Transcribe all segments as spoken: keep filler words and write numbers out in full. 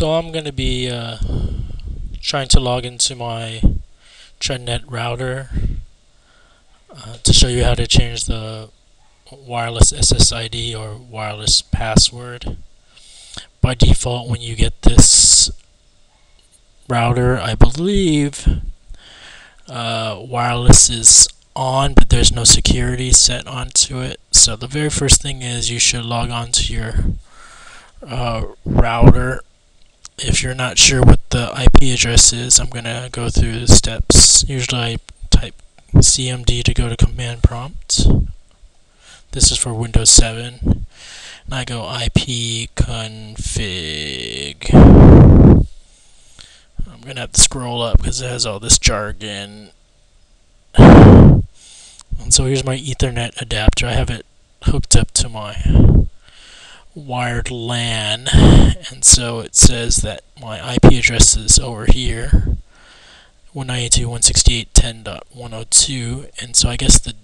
So I'm going to be uh, trying to log into my Trendnet router uh, to show you how to change the wireless S S I D or wireless password. By default, when you get this router, I believe uh, wireless is on, but there's no security set onto it. So the very first thing is you should log on to your uh, router. If you're not sure what the I P address is, I'm going to go through the steps. Usually I type C M D to go to command prompt. This is for Windows seven. And I go I P config. I'm going to have to scroll up because it has all this jargon. And so here's my Ethernet adapter. I have it hooked up to my wired LAN, and so it says that my I P address is over here, one ninety-two dot one sixty-eight dot ten dot one oh two, and so I guess the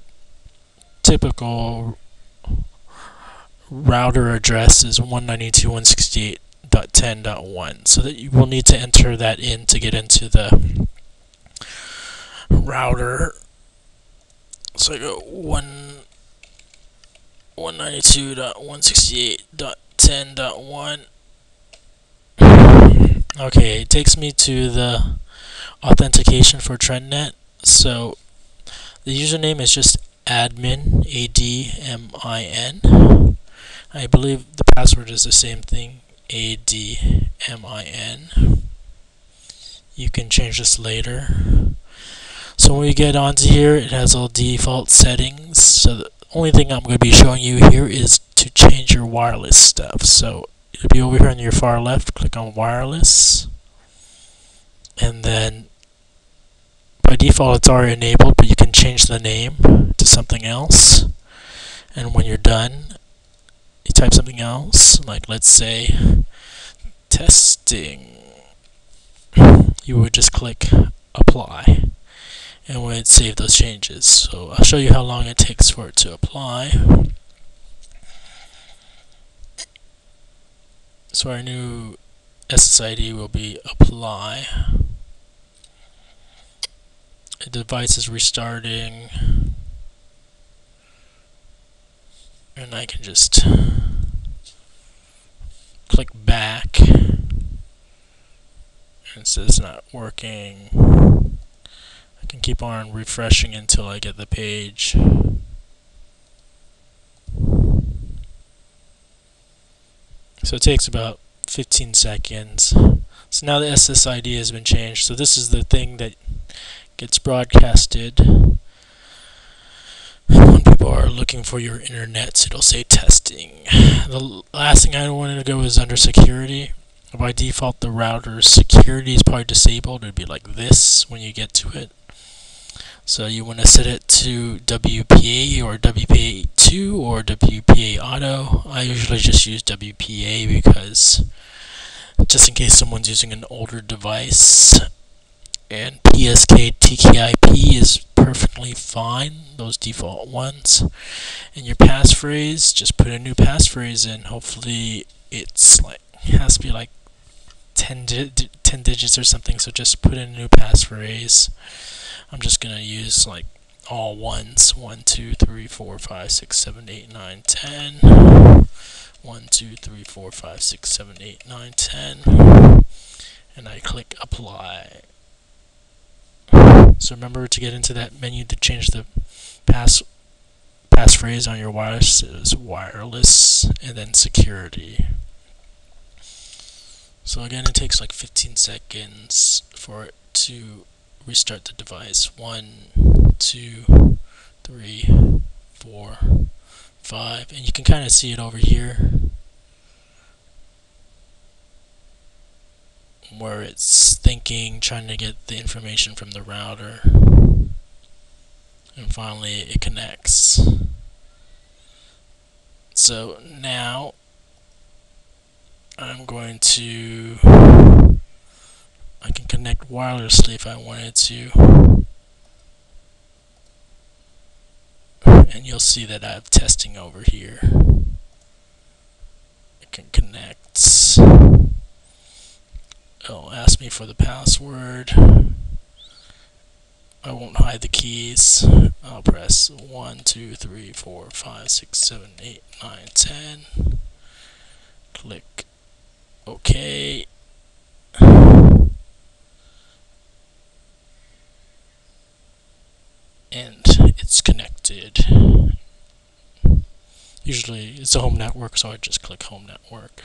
typical router address is one ninety-two dot one sixty-eight dot ten dot one, so that you will need to enter that in to get into the router. So I go one ninety-two dot one sixty-eight dot ten dot one. Okay, it takes me to the authentication for Trendnet. So the username is just admin, A D M I N. I believe the password is the same thing, A D M I N. You can change this later. So when we get onto here, it has all default settings. So the only thing I'm going to be showing you here is to change your wireless stuff. So it'll be over here on your far left. Click on wireless, and then by default it's already enabled, but you can change the name to something else. And when you're done, you type something else, like let's say testing. You would just click apply. And we would save those changes. So I'll show you how long it takes for it to apply. So our new S S I D will be apply. The device is restarting. And I can just click back. And it says it's not working. Can keep on refreshing until I get the page. So it takes about fifteen seconds. So now the S S I D has been changed. So this is the thing that gets broadcasted when people are looking for your internet. So it'll say testing. The last thing I wanted to go is under security. By default, the router's security is probably disabled. It'd be like this when you get to it. So you want to set it to W P A or W P A two or W P A auto. I usually just use W P A because just in case someone's using an older device. And P S K T K I P is perfectly fine, those default ones. And your passphrase, just put a new passphrase in. Hopefully it's like, it has to be like ten digits or something, so just put in a new passphrase. I'm just going to use like all ones, one two three four five six seven eight nine ten, one two three four five six seven eight nine ten, and I click apply. So remember to get into that menu to change the pass passphrase on your wireless, is wireless and then security. So again, it takes like fifteen seconds for it to restart the device. One, two, three, four, five, and you can kind of see it over here where it's thinking, trying to get the information from the router, and finally it connects. So now I'm going to, I can connect wirelessly if I wanted to, and you'll see that I have testing over here. I can connect, me for the password. I won't hide the keys. I'll press one, two, three, four, five, six, seven, eight, nine, ten. Click OK. And it's connected. Usually it's a home network, so I just click home network.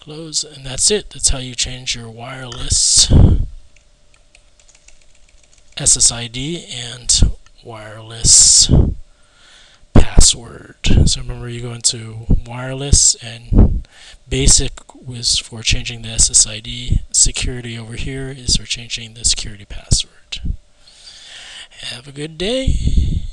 Close, and that's it. That's how you change your wireless S S I D and wireless password. So remember, you go into wireless, and basic was for changing the S S I D. Security over here is for changing the security password. Have a good day.